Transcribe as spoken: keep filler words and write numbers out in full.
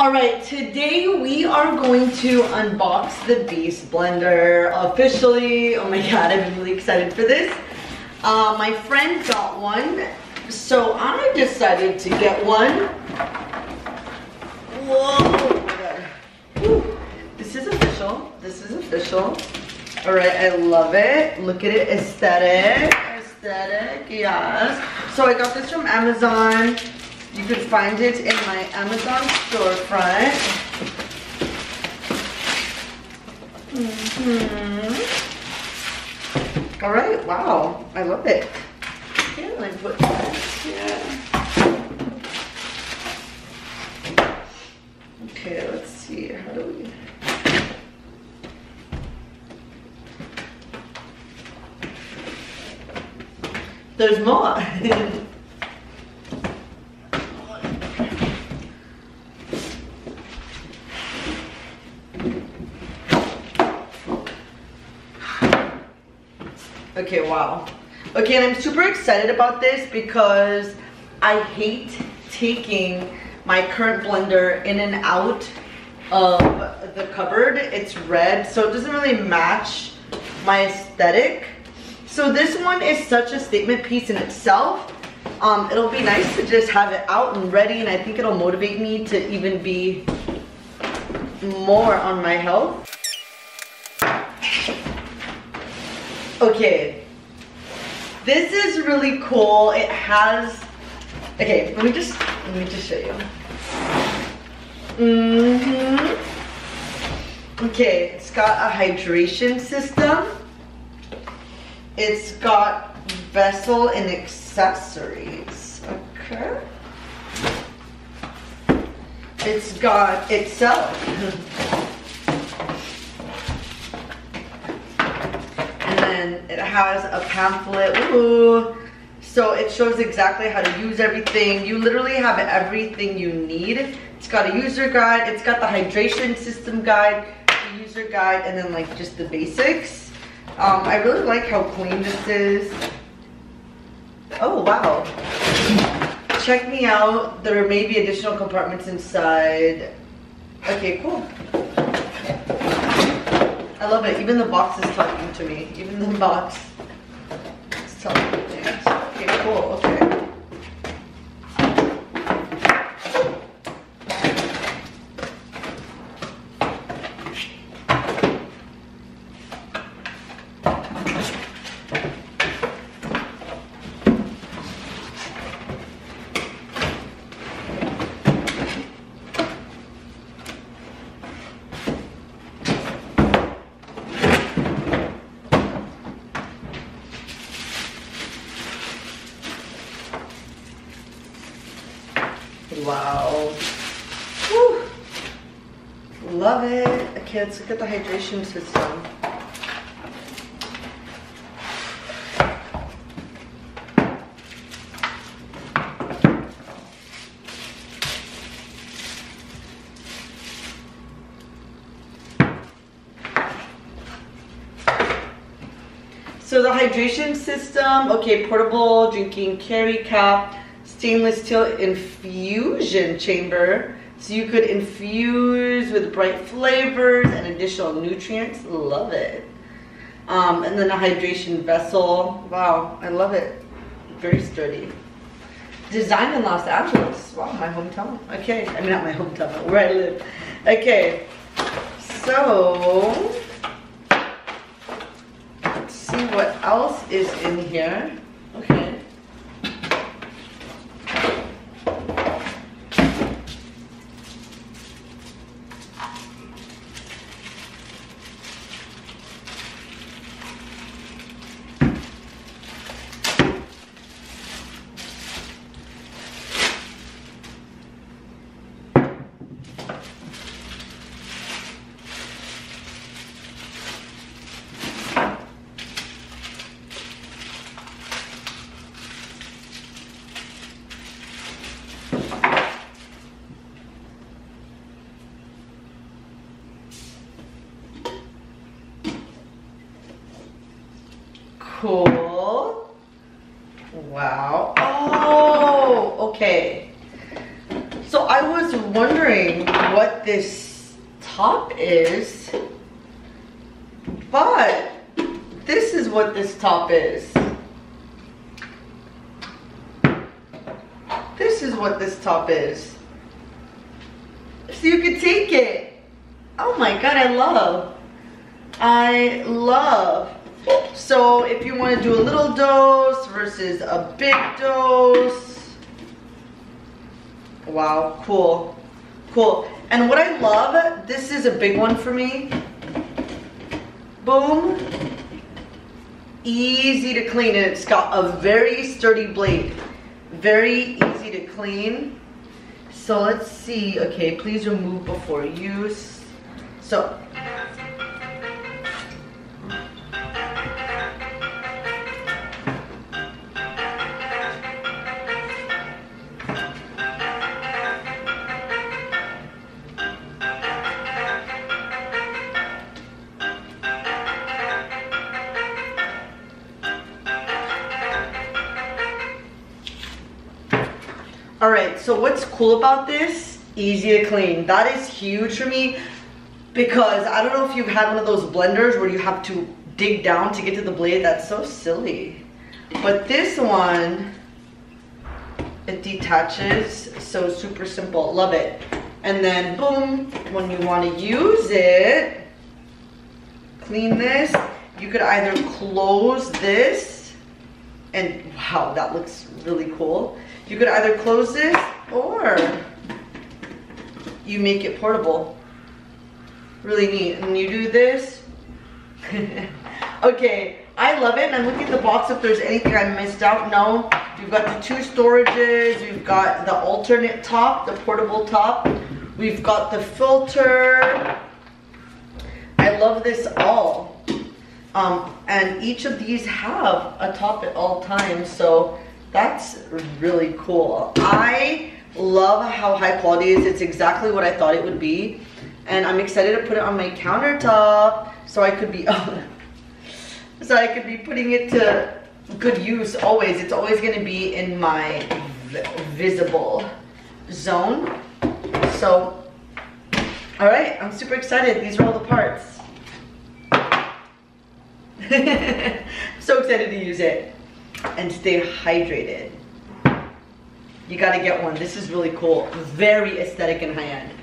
All right, today we are going to unbox the Beast Blender officially. Oh my god, I'm really excited for this. Uh, my friend got one, so I decided to get one. Whoa! This is official. This is official. All right, I love it. Look at it, aesthetic, aesthetic, yes. So I got this from Amazon. You can find it in my Amazon storefront. Mm-hmm. All right, wow, I love it. Yeah, like what? Yeah. Okay, let's see. How do we? There's more. Okay, wow. Okay, and I'm super excited about this because I hate taking my current blender in and out of the cupboard. It's red, so it doesn't really match my aesthetic. So this one is such a statement piece in itself. Um, it'll be nice to just have it out and ready, and I think it'll motivate me to even be more on my health. Okay, this is really cool. It has, okay, let me just, let me just show you. Mm-hmm. Okay, it's got a hydration system. It's got vessel and accessories, okay. It's got itself. And it has a pamphlet. Ooh. So it shows exactly how to use everything. You literally have everything you need. It's got a user guide. It's got the hydration system guide, the user guide, and then like just the basics. Um, I really like how clean this is. Oh, wow. Check me out. There may be additional compartments inside. Okay, cool. I love it. Even the box is talking to me. Even the box is telling me things. Okay, cool. Okay. Wow. Woo. Love it. Okay, let's look at the hydration system. So the hydration system, okay, portable drinking carry cap. Stainless steel infusion chamber, so you could infuse with bright flavors and additional nutrients. Love it. Um, and then a hydration vessel. Wow, I love it. Very sturdy. Designed in Los Angeles. Wow, my hometown. Okay, I mean not my hometown, but where I live. Okay, so let's see what else is in here. Okay. Cool. Wow. Oh, okay. So I was wondering what this top is, but this is what this top is. This is what this top is. So you can take it. Oh my God, I love. I love. So if you want to do a little dose versus a big dose. Wow, cool. Cool. And what I love, this is a big one for me. Boom. Easy to clean. And it's got a very sturdy blade. Very easy to clean. So let's see. Okay, please remove before use. So So what's cool about this, easy to clean. That is huge for me because I don't know if you've had one of those blenders where you have to dig down to get to the blade. That's so silly. But this one, it detaches, so super simple, love it. And then boom, when you want to use it, clean this. You could either close this and wow, that looks really cool. You could either close this or you make it portable. Really neat. And you do this. Okay, I love it. And I'm looking at the box if there's anything I missed out. No, you've got the two storages. You've got the alternate top, the portable top. We've got the filter. I love this all. Um, and each of these have a top at all times. So that's really cool. I love how high quality it is. It's exactly what I thought it would be. And I'm excited to put it on my countertop so I could be so I could be putting it to good use always. It's always going to be in my visible zone. So, all right, I'm super excited. These are all the parts. I'm so excited to use it. And stay hydrated. You gotta get one. This is really cool. Very aesthetic and high-end.